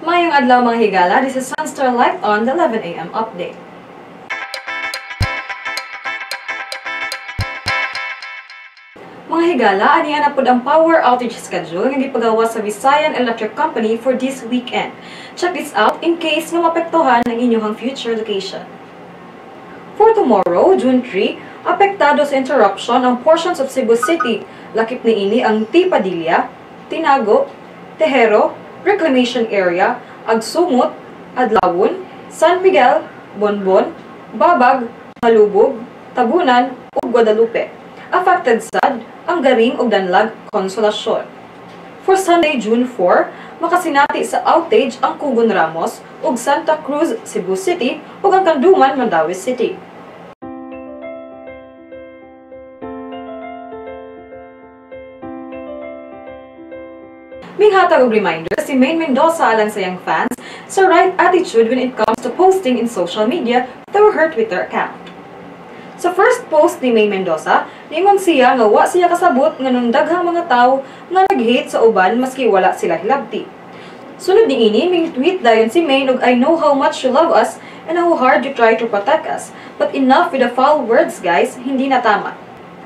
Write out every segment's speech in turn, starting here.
Mayong adlaw mga higala, this is Sunstar Light on the 11 AM update. Mga higala, aniya na pud ang power outage schedule nga gipagawa sa Visayan Electric Company for this weekend. Check this out in case nga maapektuhan ang inyong future location. For tomorrow, June 3, apektado sa interruption ang portions of Cebu City. Lakip ni ini ang T. Padilla, Tinago, Tejero, Reclamation Area, Agsumot, Adlawon, San Miguel, Bonbon, Babag, Malubog, Tabunan, ug Guadalupe. Affected sad ang Garing ug Danlag, Consolacion. For Sunday, June 4, makasinati sa outage ang Cugon Ramos ug Santa Cruz, Cebu City ug ang Kanduman, Mandawi City. Minghatag og reminder si Maine Mendoza alang sa young fans sa right attitude when it comes to posting in social media through her Twitter account. Sa first post ni Maine Mendoza, niingon siya nga wa siya kasabot nganong daghang mga tao nga nag-hate sa uban maski wala sila hilabti. Sunod ni ini, ming-tweet dayon si Maine og I know how much you love us and how hard you try to protect us, but enough with the foul words guys, hindi na tama.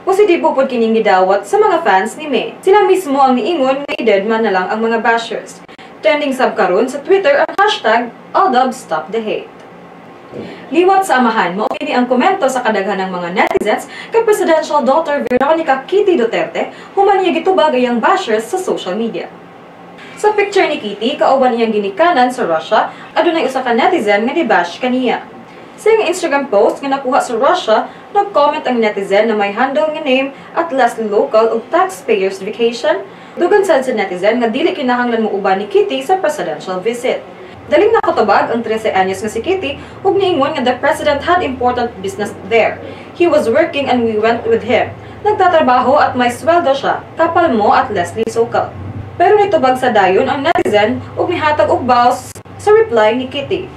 Positibo po kining gidawat sa mga fans ni Maine. Sila mismo ang niingon nga i-deadman na lang ang mga bashers. Trending sab karon sa Twitter ang hashtag #AllDubStopTheHate. Liwat sa amahan, maupini ang komento sa kadaghan ng mga netizens kay Presidential Daughter Veronica Kitty Duterte human niya gitubag ang bashers sa social media. Sa picture ni Kitty, kauban niyang ginikanan sa Russia, adunay usa ka netizen nga gibash kaniya. Sa iyang Instagram post nga nakuha sa Russia, nag-comment ang netizen na may handle nga name at last local ug taxpayers vacation. Dugan sad sa netizen nga dili kinahanglan mo uban ni Kitty sa presidential visit. Daling nakatubag ang 13 anyos nga si Kitty ug niingon nga the president had important business there. He was working and we went with him. Nagtatrabaho at may sweldo siya. Kapal mo at Leslie Sokal. Pero nitubag sa dayon ang netizen ug nihatag og baws sa reply ni Kitty.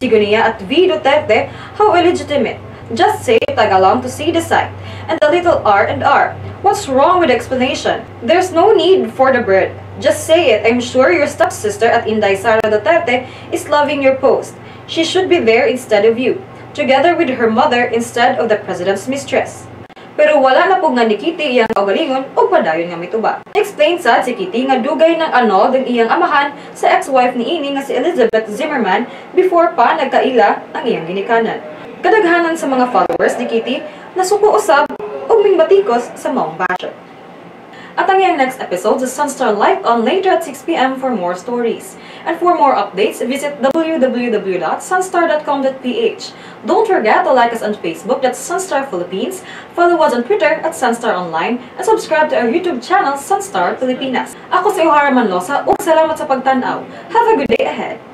Sigo niya at V. Duterte, how illegitimate. Just say tag along to see the site. And the little R&R. What's wrong with the explanation? There's no need for the bird. Just say it. I'm sure your stepsister at Inday Sara Duterte is loving your post. She should be there instead of you. Together with her mother instead of the president's mistress. Pero wala na pug nga ni Kitty iyang kaugalingon o padayon nga mitubag. Explain sad si Kitty nga dugay ng anod ang iyang amahan sa ex-wife ni ini nga si Elizabeth Zimmerman before pa nagkaila ang iyang ginikanan. Kadaghanan sa mga followers ni Kitty nasuko usab ug mingbatikos sa maong basher. At ang iyang next episode sa Sunstar Light on later at 6 PM for more stories. And for more updates, visit www.sunstar.com.ph. Don't forget to like us on Facebook, that's Sunstar Philippines, follow us on Twitter at Sunstar Online, and subscribe to our YouTube channel, Sunstar Pilipinas. Ako si Sarah Manosa, o salamat sa pagtanaw. Have a good day ahead!